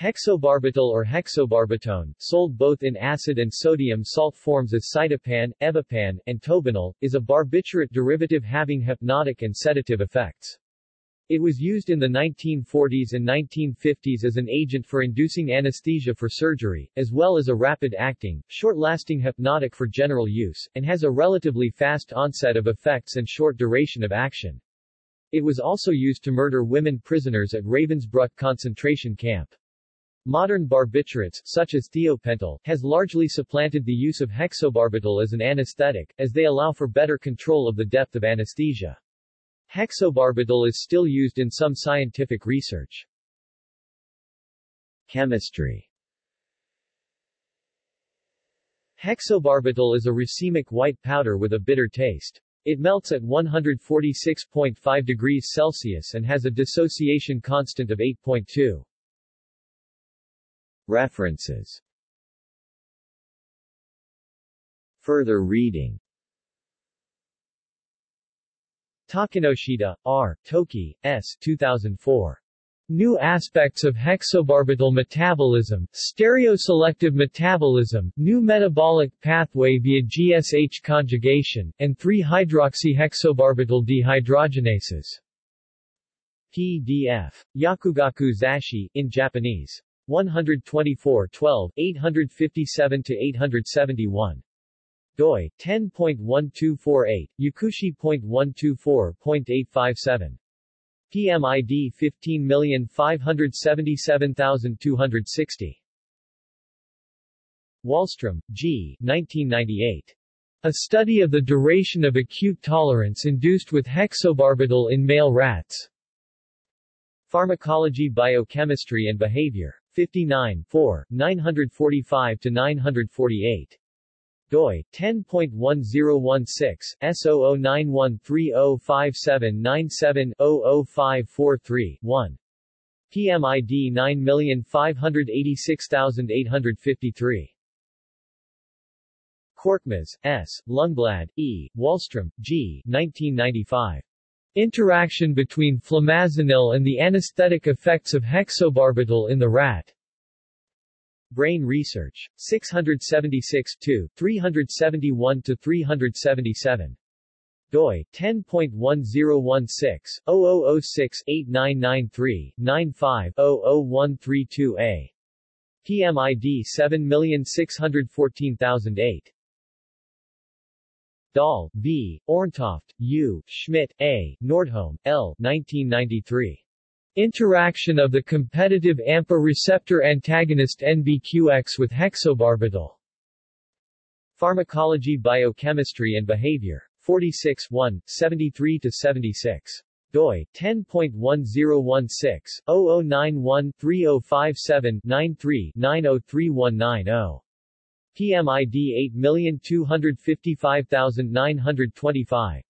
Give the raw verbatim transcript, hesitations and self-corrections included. Hexobarbital or hexobarbitone, sold both in acid and sodium salt forms as Citopan, Evipan, and Tobinal, is a barbiturate derivative having hypnotic and sedative effects. It was used in the nineteen forties and nineteen fifties as an agent for inducing anesthesia for surgery, as well as a rapid-acting, short-lasting hypnotic for general use, and has a relatively fast onset of effects and short duration of action. It was also used to murder women prisoners at Ravensbruck concentration camp. Modern barbiturates, such as thiopental, has largely supplanted the use of hexobarbital as an anesthetic, as they allow for better control of the depth of anesthesia. Hexobarbital is still used in some scientific research. Chemistry. Hexobarbital is a racemic white powder with a bitter taste. It melts at one hundred forty-six point five degrees Celsius and has a dissociation constant of eight point two. References. Further reading. Takinoshida, R. Toki, S. two thousand four. New Aspects of Hexobarbital Metabolism, Stereoselective Metabolism, New Metabolic Pathway via G S H Conjugation, and three hydroxyhexobarbital Dehydrogenases. P D F. Yakugaku Zasshi, in Japanese. one twenty-four twelve, eight fifty-seven to eight seventy-one. doi, ten point one two four eight, Yakushi point one two four point eight five seven. P M I D fifteen million five hundred seventy-seven thousand two hundred sixty. Wallstrom, G. nineteen ninety-eight. A Study of the Duration of Acute Tolerance Induced with Hexobarbital in Male Rats. Pharmacology, Biochemistry and Behavior. fifty-nine, four, nine forty-five to nine forty-eight. doi, ten point one zero one six, S zero zero nine one three zero five seven nine seven zero zero five four three one. P M I D nine million five hundred eighty-six thousand eight hundred fifty-three. Korkmaz, S., Lungblad, E., Wallstrom, G. nineteen ninety-five. Interaction between flamazonil and the anesthetic effects of hexobarbital in the rat. Brain Research. six seventy-six two, three seventy-one to three seventy-seven. doi, ten point one zero one six, zero zero zero six eight nine nine three nine five zero zero one three two A. P M I D seven million six hundred fourteen thousand eight. Dahl, B., Orntoft, U., Schmidt, A., Nordholm, L. nineteen ninety-three. Interaction of the competitive AMPA receptor antagonist N B Q X with hexobarbital. Pharmacology, Biochemistry and Behavior. forty-six one, seventy-three to seventy-six. doi, ten point one zero one six, zero zero nine one three zero five seven nine three nine zero three one nine zero. P M I D eight million two hundred fifty-five thousand nine hundred twenty-five.